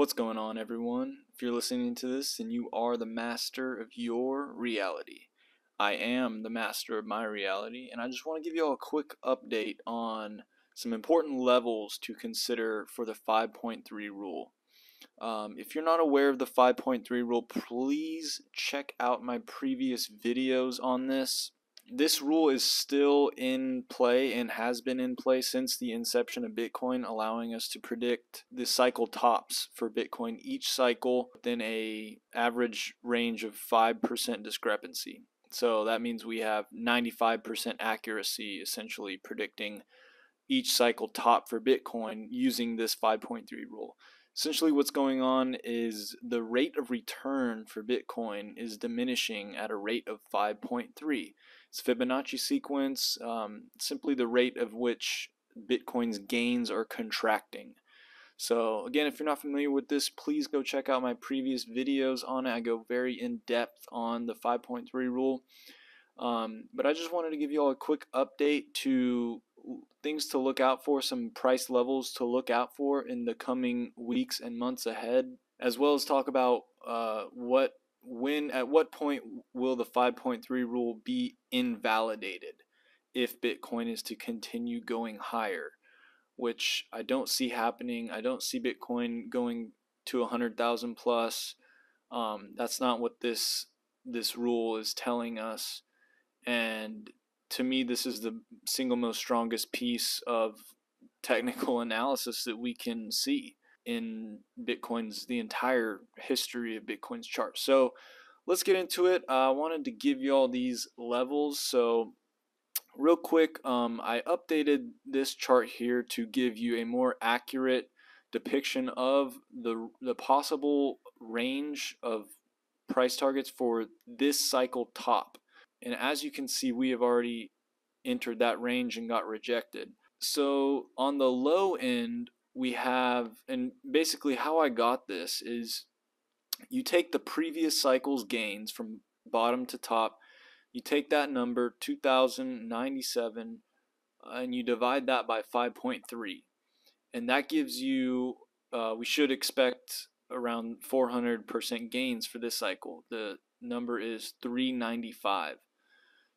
What's going on, everyone? If you're listening to this, then you are the master of your reality. I am the master of my reality, and I just want to give you all a quick update on some important levels to consider for the 5.3 rule. If you're not aware of the 5.3 rule, please check out my previous videos on this. This rule is still in play and has been in play since the inception of Bitcoin, allowing us to predict the cycle tops for Bitcoin each cycle within an average range of 5% discrepancy. So that means we have 95% accuracy, essentially predicting each cycle top for Bitcoin using this 5.3 rule. Essentially what's going on is the rate of return for Bitcoin is diminishing at a rate of 5.3. It's Fibonacci sequence, simply the rate of which Bitcoin's gains are contracting. So again, if you're not familiar with this, please go check out my previous videos on it. I go very in depth on the 5.3 rule. But I just wanted to give you all a quick update to things to look out for, some price levels to look out for in the coming weeks and months ahead, as well as talk about at what point will the 5.3 rule be invalidated if Bitcoin is to continue going higher, which I don't see happening. I don't see Bitcoin going to 100,000 plus. That's not what this rule is telling us, and to me, this is the single most strongest piece of technical analysis that we can see in Bitcoin's, the entire history of Bitcoin's chart. So let's get into it. I wanted to give you all these levels. So real quick, I updated this chart here to give you a more accurate depiction of the possible range of price targets for this cycle top. And as you can see, we have already entered that range and got rejected. So on the low end, we have, and basically how I got this is you take the previous cycle's gains from bottom to top, you take that number, 2097, and you divide that by 5.3. And that gives you, we should expect around 400% gains for this cycle. The number is 395.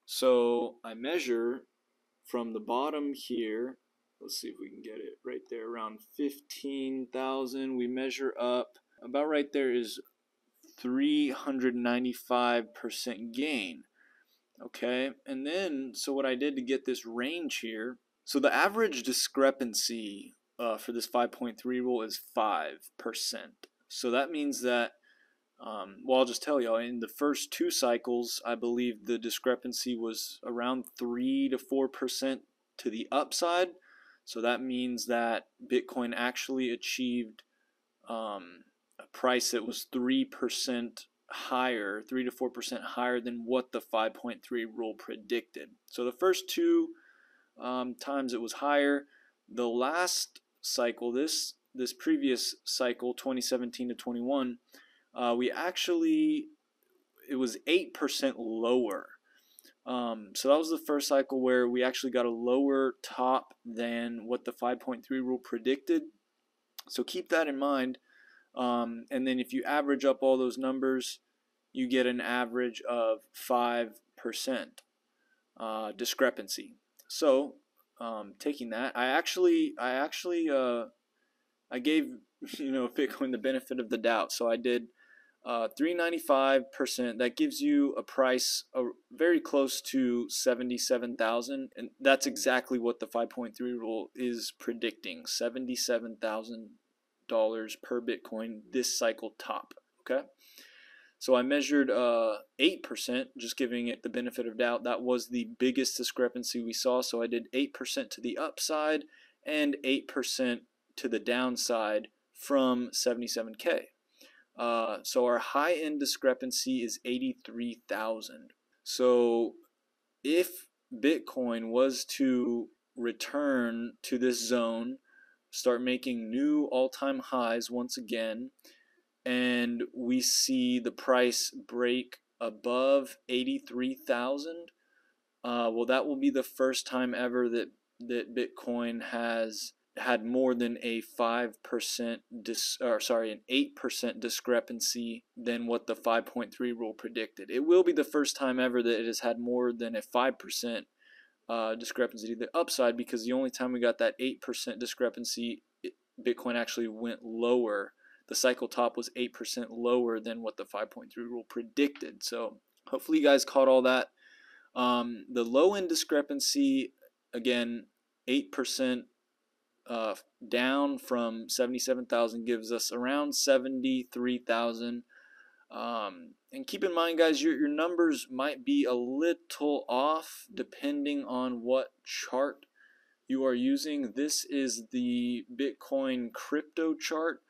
So I measure from the bottom here, let's see if we can get it right there, around 15,000. We measure up, about right there is 395% gain. Okay, and then, so what I did to get this range here, so the average discrepancy for this 5.3 rule is 5%. So that means that, well, I'll just tell y'all, in the first two cycles, I believe the discrepancy was around 3 to 4% to the upside. So that means that Bitcoin actually achieved a price that was 3% higher, 3 to 4% higher than what the 5.3 rule predicted. So the first two times it was higher. The last cycle, this previous cycle, 2017 to 21, it was 8% lower. So that was the first cycle where we actually got a lower top than what the 5.3 rule predicted. So keep that in mind. And then if you average up all those numbers, you get an average of 5% discrepancy. So taking that, I gave, Bitcoin the benefit of the doubt. So I did 395%. That gives you a price very close to 77,000, and that's exactly what the 5.3 rule is predicting: $77,000 per Bitcoin this cycle top. Okay, so I measured 8%, just giving it the benefit of doubt. That was the biggest discrepancy we saw. So I did 8% to the upside and 8% to the downside from 77K. So our high end discrepancy is 83,000. So if Bitcoin was to return to this zone, start making new all-time highs once again, and we see the price break above 83,000, well, that will be the first time ever that Bitcoin has had more than a 5% an 8% discrepancy than what the 5.3 rule predicted. It will be the first time ever that it has had more than a 5% discrepancy to the upside, because the only time we got that 8% discrepancy, Bitcoin actually went lower. The cycle top was 8% lower than what the 5.3 rule predicted. So hopefully you guys caught all that. The low end discrepancy, again, 8% down from 77,000 gives us around 73,000. And keep in mind, guys, your numbers might be a little off depending on what chart you are using. This is the Bitcoin crypto chart.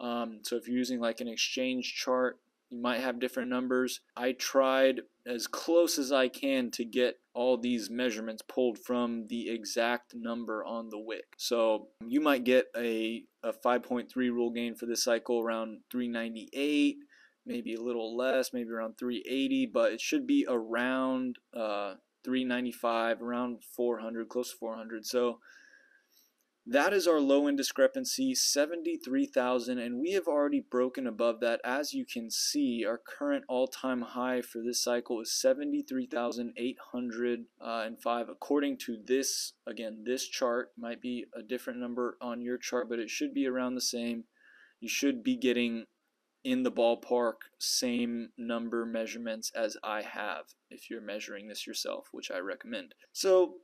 So if you're using like an exchange chart, you might have different numbers. I tried as close as I can to get all these measurements pulled from the exact number on the wick. So you might get a 5.3 rule gain for this cycle around 398, maybe a little less, maybe around 380, but it should be around 395, around 400, close to 400. So that is our low end discrepancy, 73,000, and we have already broken above that. As you can see, our current all-time high for this cycle is 73,805 according to this, again, this chart. Might be a different number on your chart, but it should be around the same. You should be getting in the ballpark same number measurements as I have if you're measuring this yourself, which I recommend. So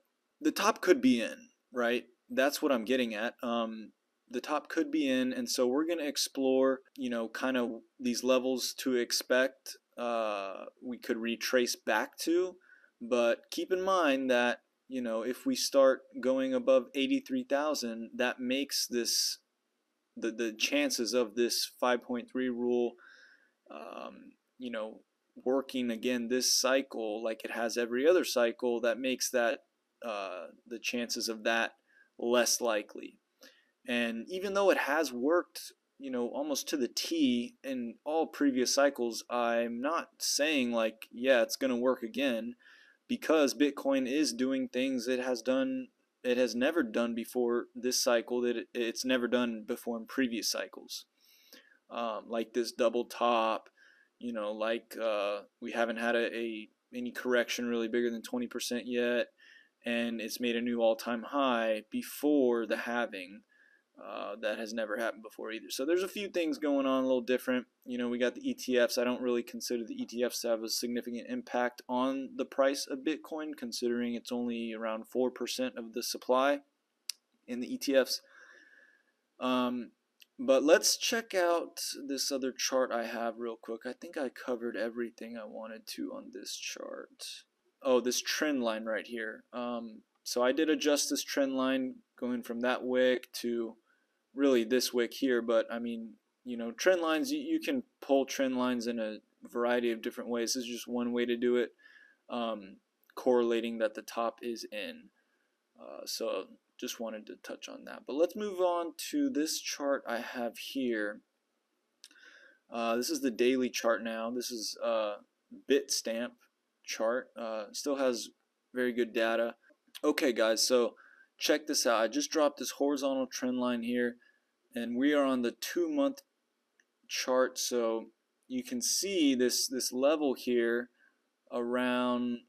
the top could be in, right? That's what I'm getting at. The top could be in, and so we're going to explore, you know, kind of these levels to expect. We could retrace back to, but keep in mind that, you know, if we start going above 83,000, that makes this, the chances of this 5.3 rule, you know, working again this cycle like it has every other cycle, that makes that the chances of that less likely. And even though it has worked, you know, almost to the T in all previous cycles, I'm not saying like, yeah, it's going to work again, because Bitcoin is doing things it has never done before this cycle, that it's never done before in previous cycles, like this double top, you know, like we haven't had any correction really bigger than 20% yet. And it's made a new all-time high before the halving. That has never happened before either. So there's a few things going on a little different. You know, we got the ETFs. I don't really consider the ETFs to have a significant impact on the price of Bitcoin, considering it's only around 4% of the supply in the ETFs. But let's check out this other chart I have real quick. I think I covered everything I wanted to on this chart. Oh, this trend line right here. So I did adjust this trend line going from that wick to really this wick here. But I mean, you know, trend lines, you can pull trend lines in a variety of different ways. This is just one way to do it, correlating that the top is in. So just wanted to touch on that. But let's move on to this chart I have here. This is the daily chart now. This is Bitstamp chart. Still has very good data. Okay guys, so check this out. I just dropped this horizontal trend line here, and we are on the 2-month chart. So you can see this level here around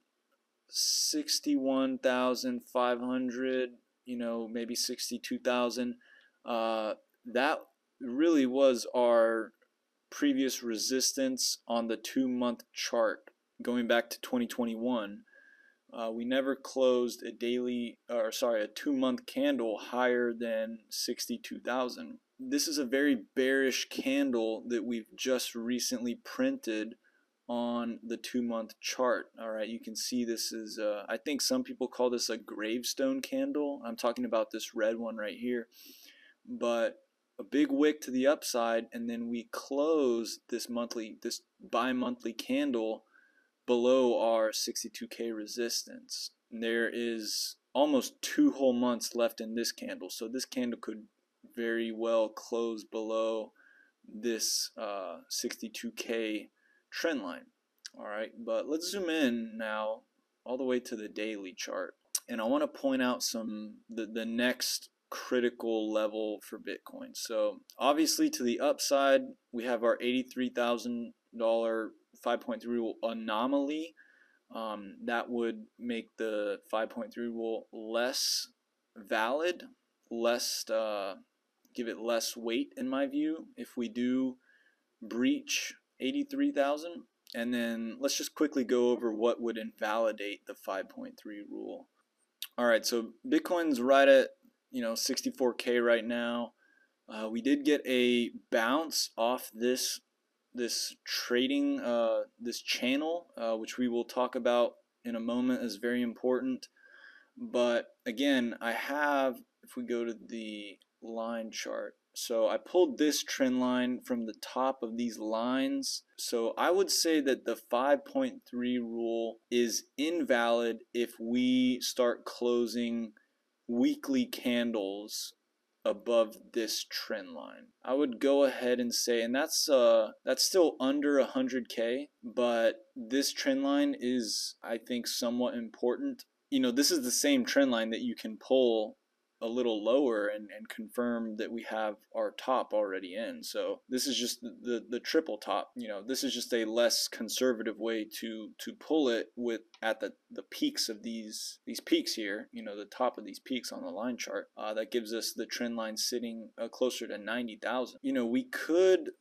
61,500, you know, maybe 62,000. That really was our previous resistance on the 2-month chart, going back to 2021. We never closed a 2-month candle higher than 62,000. This is a very bearish candle that we've just recently printed on the 2-month chart. All right, you can see this is, I think some people call this a gravestone candle. I'm talking about this red one right here. But a big wick to the upside, and then we closed this bi-monthly candle below our 62K resistance. And there is almost 2 whole months left in this candle, so this candle could very well close below this 62K trend line. All right, but let's zoom in now all the way to the daily chart, and I want to point out the next critical level for Bitcoin. So obviously to the upside, we have our $83,000 5.3 rule anomaly. That would make the 5.3 rule less valid, less give it less weight in my view if we do breach 83,000. And then let's just quickly go over what would invalidate the 5.3 rule. All right, so Bitcoin's right at 64K right now. We did get a bounce off this trading this channel, which we will talk about in a moment, is very important. But again, I have, if we go to the line chart, so I pulled this trend line from the top of these lines. So I would say that the 5.3 rule is invalid if we start closing weekly candles above this trend line. I would go ahead and say, and that's still under 100K, but this trend line is, I think, somewhat important. You know, this is the same trend line that you can pull a little lower and confirm that we have our top already in. So this is just the triple top. You know, this is just a less conservative way to pull it with at the peaks of these peaks here, you know, the top of these peaks on the line chart. That gives us the trend line sitting closer to 90,000. You know, we could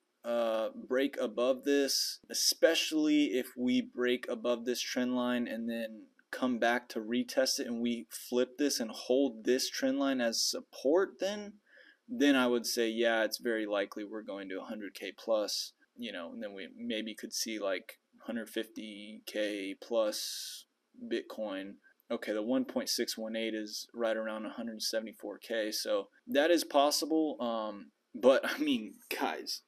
break above this, especially if we break above this trend line and then come back to retest it and we flip this and hold this trend line as support, then I would say, yeah, it's very likely we're going to 100K plus, you know, and then we maybe could see like 150K plus Bitcoin. Okay, the 1.618 is right around 174K, so that is possible. But I mean, guys,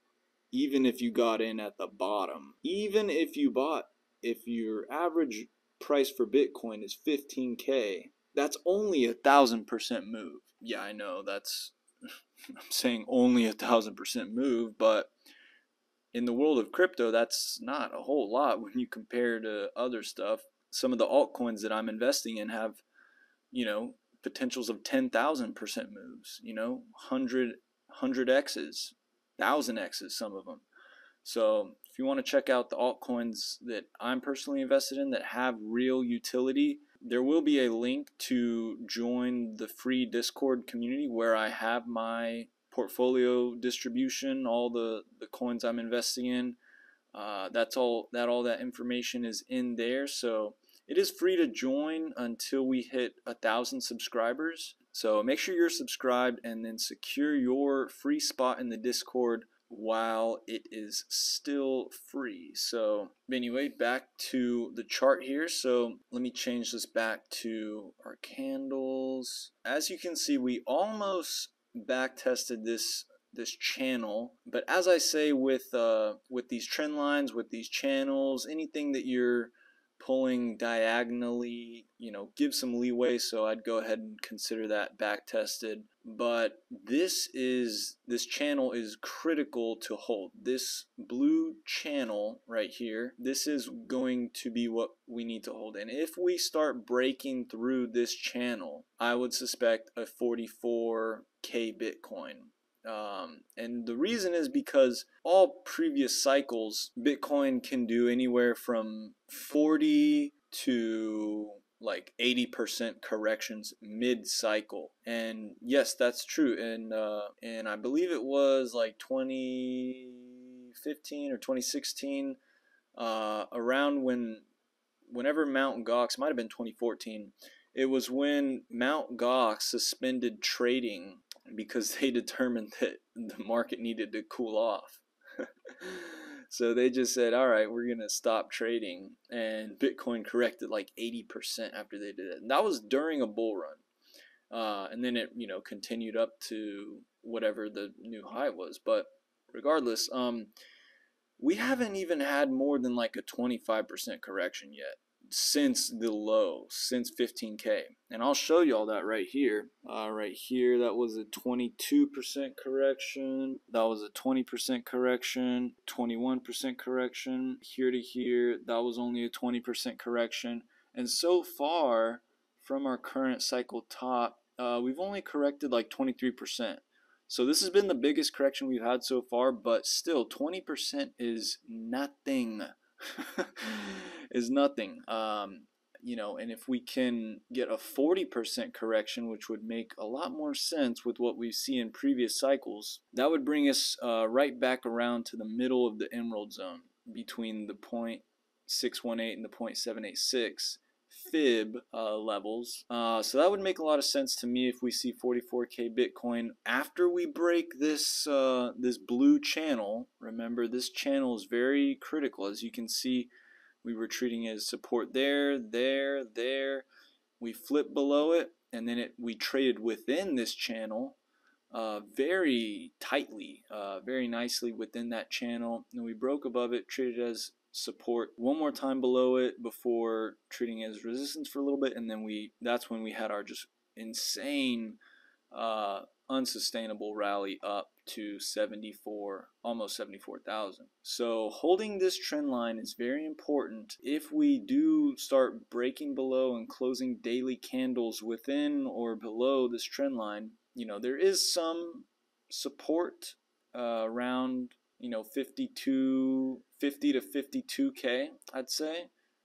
even if you got in at the bottom, even if you bought, if your average price for Bitcoin is 15K, that's only 1,000% move. Yeah, I know that's, I'm saying only 1,000% move, but in the world of crypto, that's not a whole lot when you compare to other stuff. Some of the altcoins that I'm investing in have, you know, potentials of 10,000% moves, you know, 100X's, 1,000X's, some of them. So if you want to check out the altcoins that I'm personally invested in that have real utility, there will be a link to join the free Discord community where I have my portfolio distribution, all the coins I'm investing in. All that information is in there. So it is free to join until we hit 1,000 subscribers. So make sure you're subscribed and then secure your free spot in the Discord while it is still free. So anyway, back to the chart here. So let me change this back to our candles. As you can see, we almost back tested this channel, but as I say, with these trend lines, with these channels, anything that you're pulling diagonally, you know, give some leeway. So I'd go ahead and consider that back tested. But this channel is critical to hold. This blue channel right here, this is going to be what we need to hold. And if we start breaking through this channel, I would suspect a 44K Bitcoin. And the reason is because all previous cycles, Bitcoin can do anywhere from 40 to like 80% corrections mid-cycle. And yes, that's true. And I believe it was like 2015 or 2016, around whenever Mt. Gox, might have been 2014, it was when Mt. Gox suspended trading because they determined that the market needed to cool off. So they just said, all right, we're going to stop trading. And Bitcoin corrected like 80% after they did it. And that was during a bull run. And then it, you know, continued up to whatever the new high was. But regardless, we haven't even had more than like a 25% correction yet since the low, since 15K. And I'll show you all that right here. Right here, that was a 22% correction. That was a 20% correction, 21% correction. Here to here, that was only a 20% correction. And so far, from our current cycle top we've only corrected like 23%. So this has been the biggest correction we've had so far, but still 20% is nothing. Is nothing. You know, and if we can get a 40% correction, which would make a lot more sense with what we see in previous cycles, that would bring us right back around to the middle of the emerald zone between the 0.618 and the 0.786 fib levels. So that would make a lot of sense to me if we see 44K Bitcoin after we break this this blue channel. Remember, this channel is very critical. As you can see, we were treating it as support there, there, there. We flipped below it, and then we traded within this channel very tightly, very nicely within that channel. And we broke above it, treated as support one more time below it before treating it as resistance for a little bit. And then that's when we had our just insane, unsustainable rally up to 74, almost 74,000. So holding this trend line is very important. If we do start breaking below and closing daily candles within or below this trend line, you know, there is some support around, you know, 50 to 52K, I'd say,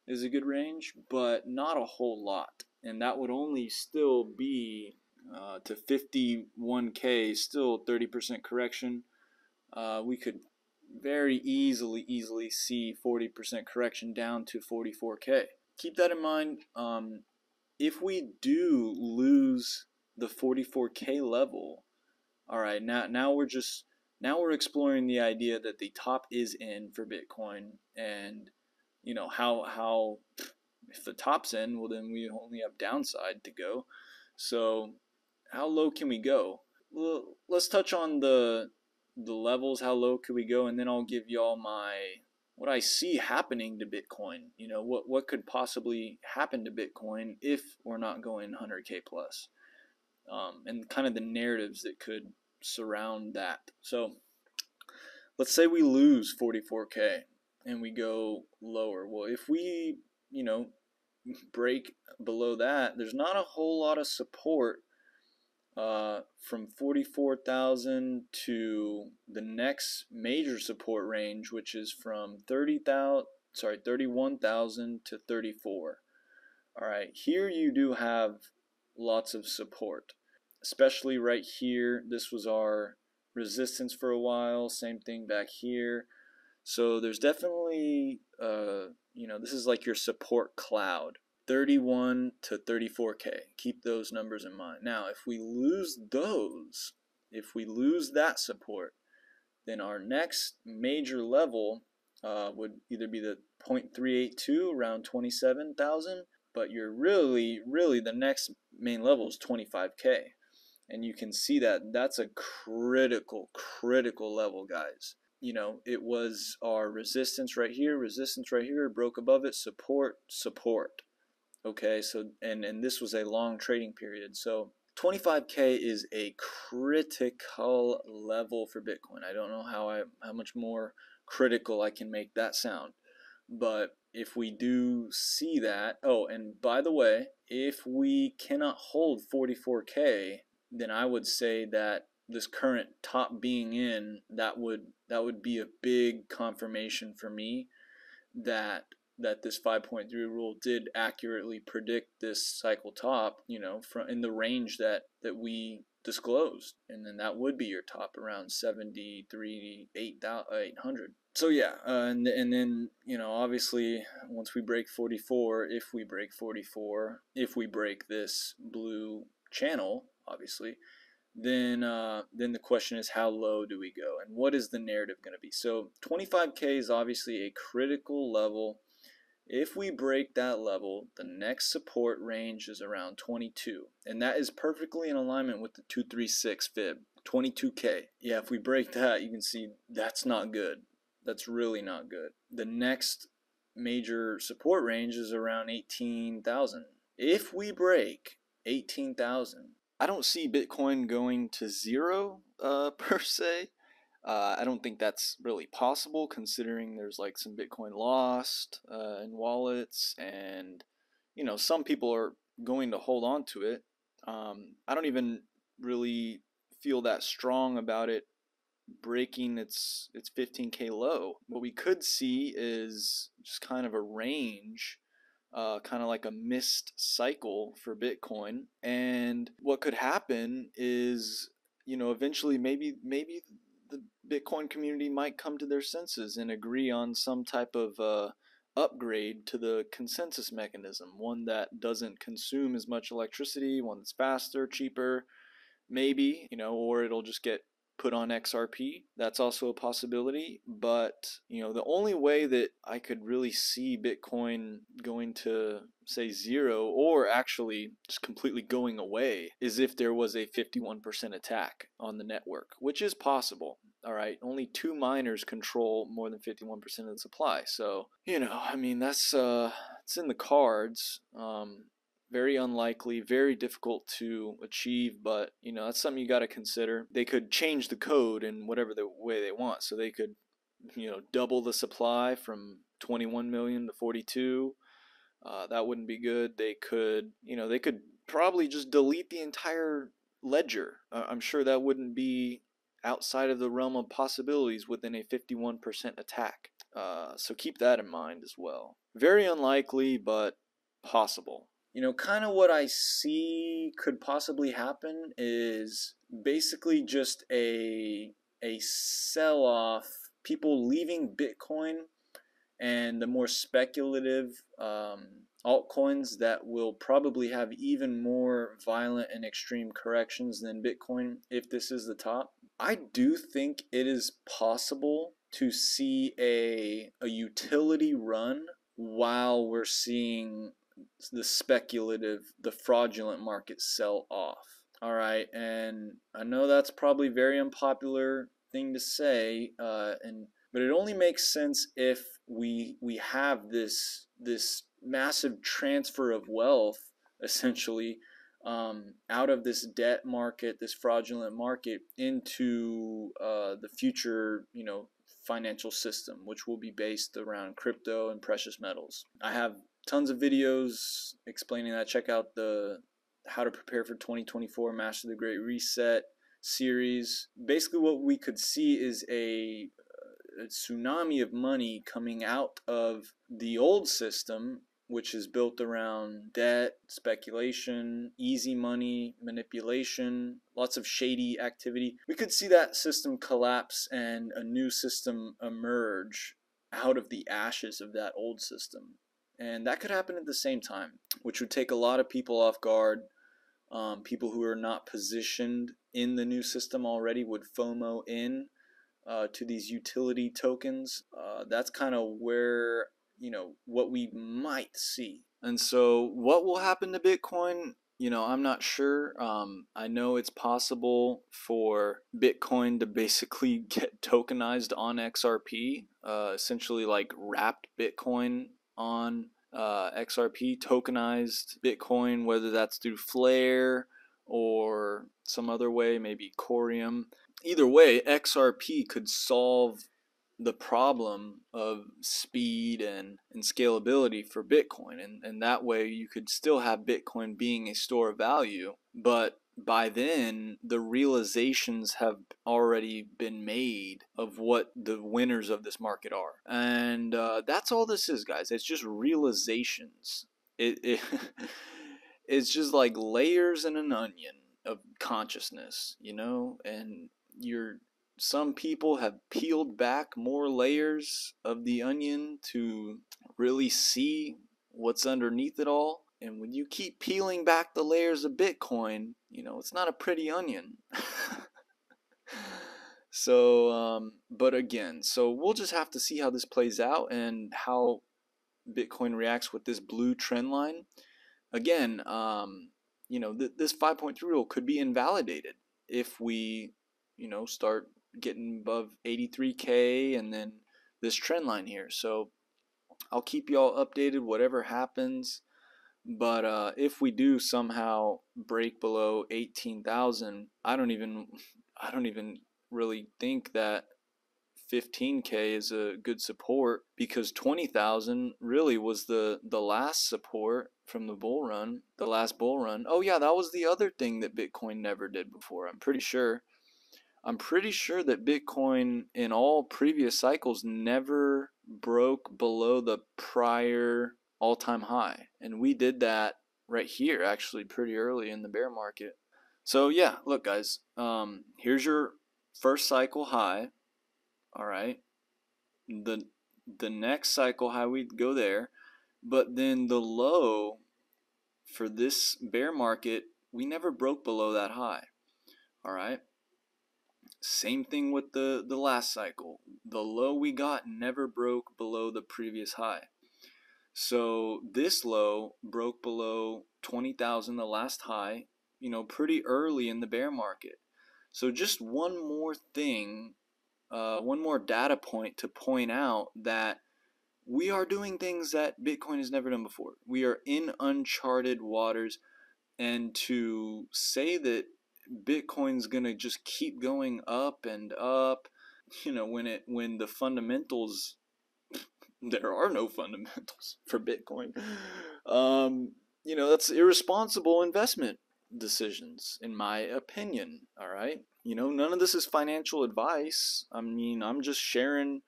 is a good range, but not a whole lot. And that would only still be to 51K, still 30% correction. We could very easily see 40% correction down to 44K. Keep that in mind. If we do lose the 44K level, all right, now we're exploring the idea that the top is in for Bitcoin, and you know how if the top's in, well then we only have downside to go. So how low can we go? Well, let's touch on the levels. How low could we go? And then I'll give y'all what I see happening to Bitcoin. You know, what could possibly happen to Bitcoin if we're not going 100K plus, and kind of the narratives that could surround that. So let's say we lose 44K and we go lower. Well, if we, you know, break below that, there's not a whole lot of support from 44,000 to the next major support range, which is from 31,000 to 34. All right, here you do have lots of support, especially right here. This was our resistance for a while, same thing back here. So there's definitely, you know, this is like your support cloud, 31 to 34K. Keep those numbers in mind. Now, if we lose those, if we lose that support, then our next major level would either be the 0.382, around 27,000, but you're really the next main level is 25K. And you can see that that's a critical level, guys. You know, it was our resistance right here, broke above it, support. Okay, so and this was a long trading period. So 25K is a critical level for Bitcoin. I don't know how much more critical I can make that sound. But if we do see that, oh, and by the way, if we cannot hold 44K, then I would say that this current top being in, that would be a big confirmation for me that this 5.3 rule did accurately predict this cycle top, you know, from in the range that we disclosed. And then that would be your top around 73,800. So yeah, and then, you know, obviously once we break 44, if we break this blue channel, obviously, then the question is, how low do we go, and what is the narrative going to be? So 25K is obviously a critical level. If we break that level, the next support range is around 22, and that is perfectly in alignment with the 236 fib, 22K. Yeah, if we break that, you can see that's not good. That's really not good. The next major support range is around 18,000. If we break 18,000, I don't see Bitcoin going to zero per se. I don't think that's really possible, considering there's like some Bitcoin lost in wallets, and you know, some people are going to hold on to it. I don't even really feel that strong about it breaking its 15K low. What we could see is just kind of a range, kind of like a missed cycle for Bitcoin. And what could happen is, you know, eventually maybe the Bitcoin community might come to their senses and agree on some type of upgrade to the consensus mechanism, one that doesn't consume as much electricity, one that's faster, cheaper, maybe, you know, or it'll just get put on XRP. That's also a possibility. But, you know, the only way that I could really see Bitcoin going to, say, zero or actually just completely going away is if there was a 51% attack on the network, which is possible. All right. Only two miners control more than 51% of the supply. So, you know, I mean, that's it's in the cards. Very unlikely, very difficult to achieve, but, you know, that's something you got to consider. They could change the code in whatever the way they want. So they could, you know, double the supply from 21 million to 42. That wouldn't be good. They could, you know, they could probably just delete the entire ledger. I'm sure that wouldn't be outside of the realm of possibilities within a 51% attack. So keep that in mind as well. Very unlikely, but possible. You know, kind of what I see could possibly happen is basically just a sell-off, people leaving Bitcoin and the more speculative altcoins that will probably have even more violent and extreme corrections than Bitcoin if this is the top. I do think it is possible to see a utility run while we're seeing the speculative, the fraudulent market sell off. All right, and I know that's probably a very unpopular thing to say, but it only makes sense if we have this massive transfer of wealth, essentially, out of this debt market, this fraudulent market, into the future, you know, financial system, which will be based around crypto and precious metals. I have tons of videos explaining that. Check out the How to Prepare for 2024 Master the Great Reset series. Basically what we could see is a tsunami of money coming out of the old system, which is built around debt, speculation, easy money, manipulation, lots of shady activity. We could see that system collapse and a new system emerge out of the ashes of that old system. And that could happen at the same time, which would take a lot of people off guard. People who are not positioned in the new system already would FOMO in to these utility tokens. That's kind of where, you know, what we might see. And so what will happen to Bitcoin? You know, I'm not sure. I know it's possible for Bitcoin to basically get tokenized on XRP, essentially like wrapped Bitcoin on XRP, tokenized Bitcoin, whether that's through Flare or some other way, maybe Corium. Either way, XRP could solve the problem of speed and scalability for Bitcoin. And that way you could still have Bitcoin being a store of value, but by then the realizations have already been made of what the winners of this market are. And that's all this is, guys. It's just realizations. It's just like layers in an onion of consciousness, you know, and some people have peeled back more layers of the onion to really see what's underneath it all. And when you keep peeling back the layers of Bitcoin, you know, it's not a pretty onion. So, but again, so we'll just have to see how this plays out and how Bitcoin reacts with this blue trend line. Again, you know, this 5.3 rule could be invalidated if we, you know, start getting above 83K and then this trend line here. So I'll keep y'all updated, whatever happens. But if we do somehow break below 18,000, I don't even really think that 15K is a good support, because 20,000 really was the last support from the bull run, the last bull run. Oh yeah, that was the other thing that Bitcoin never did before. I'm pretty sure that Bitcoin in all previous cycles never broke below the prior all-time high. And we did that right here, actually, pretty early in the bear market. So yeah, look guys, here's your first cycle high. All right, the next cycle high, we'd go there, but then the low for this bear market, we never broke below that high. All right, same thing with the last cycle. The low we got never broke below the previous high. So this low broke below 20,000, the last high, you know, pretty early in the bear market. So just one more thing, one more data point to point out that we are doing things that Bitcoin has never done before. We are in uncharted waters, and to say that Bitcoin's gonna just keep going up and up, you know, when the fundamentals, there are no fundamentals for Bitcoin, you know, that's irresponsible investment decisions, in my opinion. All right, you know, none of this is financial advice. I mean, I'm just sharing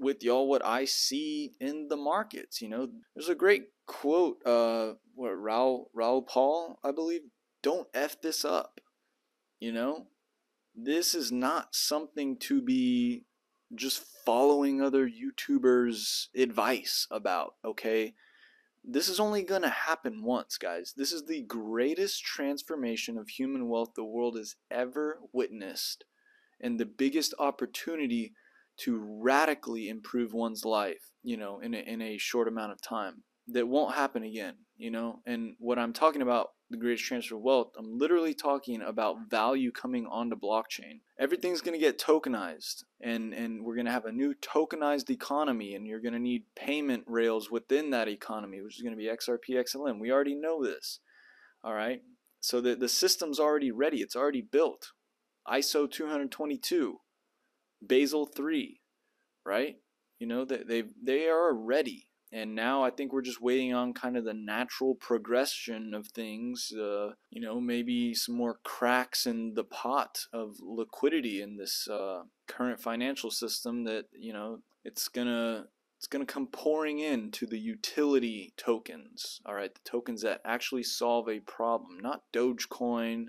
with y'all what I see in the markets. You know, there's a great quote, Raoul Pal, I believe, don't F this up. You know, this is not something to be just following other YouTubers' advice about, okay? This is only going to happen once, guys. This is the greatest transformation of human wealth the world has ever witnessed, and the biggest opportunity to radically improve one's life, you know, in a short amount of time. That won't happen again, you know? And what I'm talking about, the greatest transfer of wealth, I'm literally talking about value coming onto blockchain. Everything's going to get tokenized, and we're going to have a new tokenized economy, and you're going to need payment rails within that economy, which is going to be XRP, XLM. We already know this, all right? So the system's already ready. It's already built. ISO 20022, Basel III, right? You know, they are ready. And now I think we're just waiting on kind of the natural progression of things, you know, maybe some more cracks in the pot of liquidity in this current financial system that, you know, it's gonna come pouring in to the utility tokens. All right, the tokens that actually solve a problem, not Dogecoin,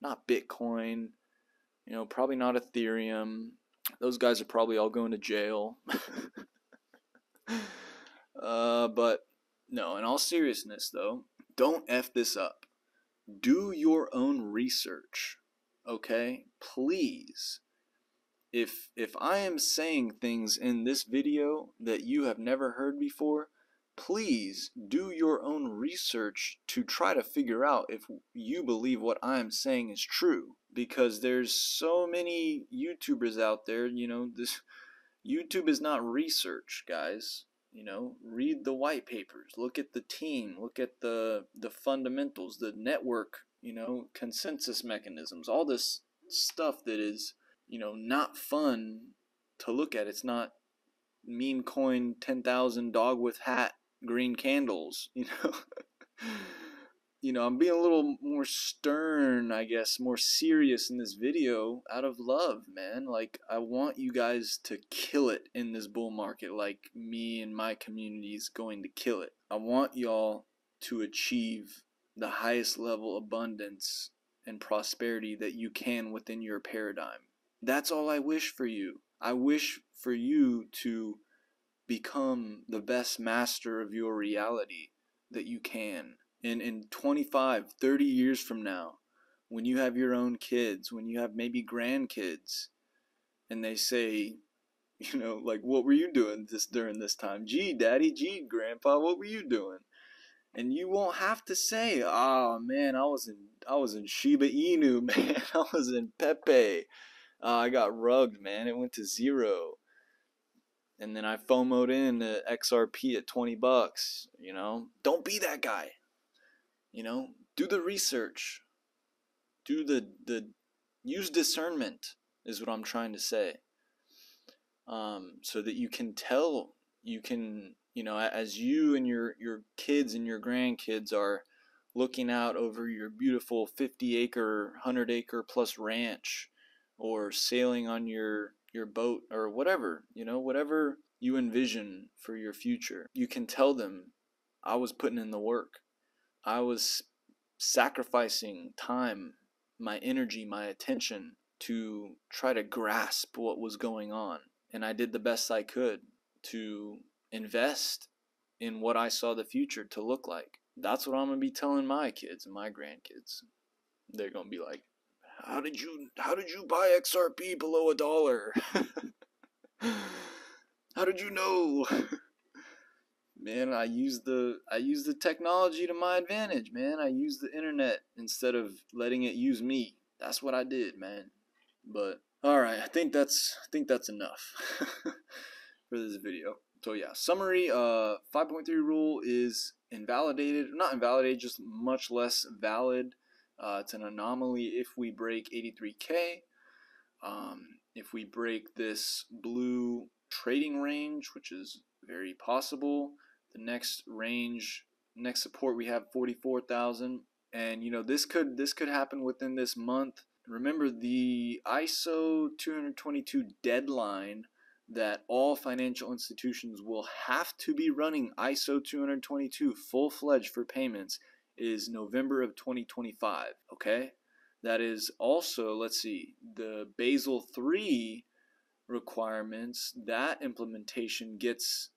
not Bitcoin, you know, probably not Ethereum. Those guys are probably all going to jail. But no, in all seriousness though, don't F this up. Do your own research, okay? Please. If I am saying things in this video that you have never heard before, please do your own research to try to figure out if you believe what I am saying is true. Because there's so many YouTubers out there, you know, this YouTube is not research, guys. You know, read the white papers, look at the team, look at the fundamentals, the network, you know, consensus mechanisms, all this stuff that is, you know, not fun to look at. It's not meme coin, 10,000 dog with hat, green candles, you know. You know, I'm being a little more stern, I guess, more serious in this video out of love, man. Like, I want you guys to kill it in this bull market, like me and my community is going to kill it. I want y'all to achieve the highest level of abundance and prosperity that you can within your paradigm. That's all I wish for you. I wish for you to become the best master of your reality that you can. And in 25, 30 years from now, when you have your own kids, when you have maybe grandkids, and they say, you know, like, what were you doing during this time? Gee, Daddy, gee, Grandpa, what were you doing? And you won't have to say, oh, man, I was in Shiba Inu, man. I was in Pepe. I got rugged, man. It went to zero. And then I FOMO'd in to XRP at $20, you know. Don't be that guy. You know, do the research, use discernment is what I'm trying to say. so that you can tell, as you and your kids and your grandkids are looking out over your beautiful 50-acre, 100-acre plus ranch, or sailing on your boat, or whatever, whatever you envision for your future, you can tell them, I was putting in the work. I was sacrificing time, my energy, my attention to try to grasp what was going on. And I did the best I could to invest in what I saw the future to look like. That's what I'm going to be telling my kids and my grandkids. They're going to be like, how did you buy XRP below $1? How did you know? Man, I used the technology to my advantage, man. I used the internet instead of letting it use me. That's what I did, man. But all right, I think that's enough for this video. So yeah, summary, 5.3 rule is invalidated, not invalidated, just much less valid. It's an anomaly if we break 83K. If we break this blue trading range, which is very possible, the next range, next support we have 44,000, and this could happen within this month. Remember the ISO 222 deadline that all financial institutions will have to be running ISO 222 full-fledged for payments is November of 2025. Okay, that is also, let's see, the Basel III requirements, that implementation gets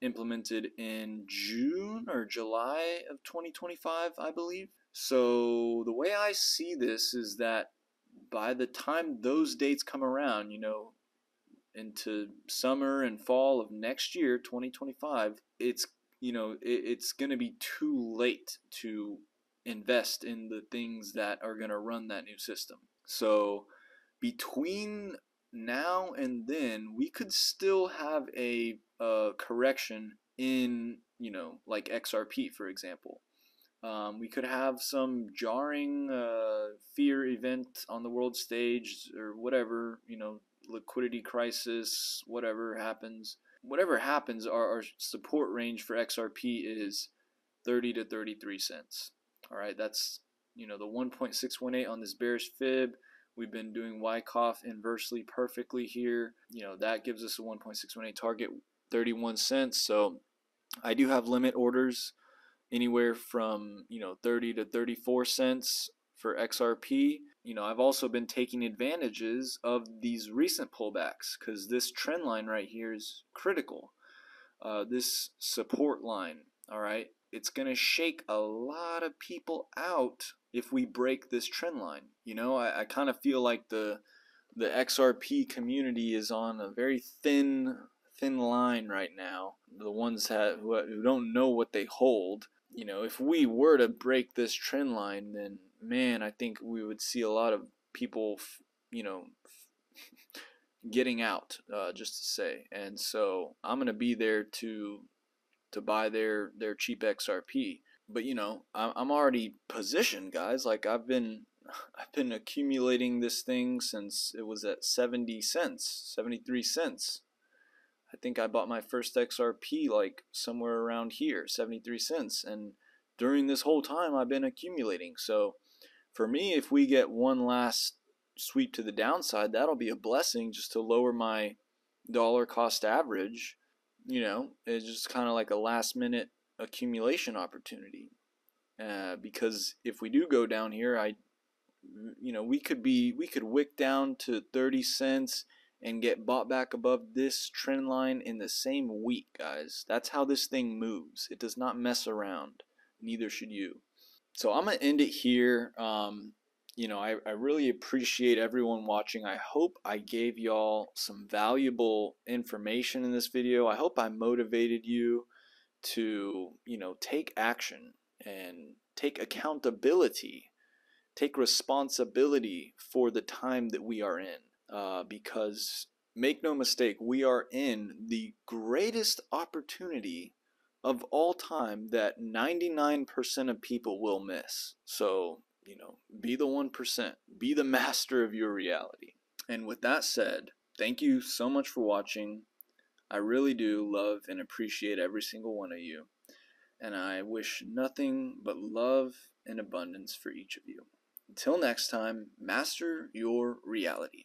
implemented in June or July of 2025, I believe. So the way I see this is that by the time those dates come around, into summer and fall of next year, 2025, it's going to be too late to invest in the things that are going to run that new system. So between now and then, we could still have a correction in, like XRP, for example. We could have some jarring fear event on the world stage, or whatever, liquidity crisis, whatever happens. Whatever happens, our support range for XRP is 30 to 33 cents. All right, that's, the 1.618 on this bearish fib. We've been doing Wyckoff inversely perfectly here. That gives us a 1.618 target, 31 cents. So I do have limit orders anywhere from, 30 to 34 cents for XRP. I've also been taking advantages of these recent pullbacks, because this trend line right here is critical. This support line, all right, it's going to shake a lot of people out if we break this trend line. I kind of feel like the XRP community is on a very thin line right now. The ones who don't know what they hold, if we were to break this trend line, then man, I think we would see a lot of people, getting out, just to say. And so I'm going to be there to buy their cheap XRP. But I'm already positioned, guys. Like I've been accumulating this thing since it was at 70 cents, 73 cents. I think I bought my first XRP like somewhere around here, 73 cents. And during this whole time, I've been accumulating. So for me, if we get one last sweep to the downside, that'll be a blessing just to lower my dollar cost average. It's just kind of like a last minute accumulation opportunity, because if we do go down here, we could wick down to 30 cents and get bought back above this trend line in the same week, guys. That's how this thing moves. It does not mess around. Neither should you. So I'm gonna end it here. I really appreciate everyone watching. I hope I gave y'all some valuable information in this video. I hope I motivated you to take action and take accountability, take responsibility for the time that we are in, because make no mistake, we are in the greatest opportunity of all time that 99% of people will miss. So be the 1%, be the master of your reality. And with that said, Thank you so much for watching. I really do love and appreciate every single one of you, and I wish nothing but love and abundance for each of you. Until next time, master your reality.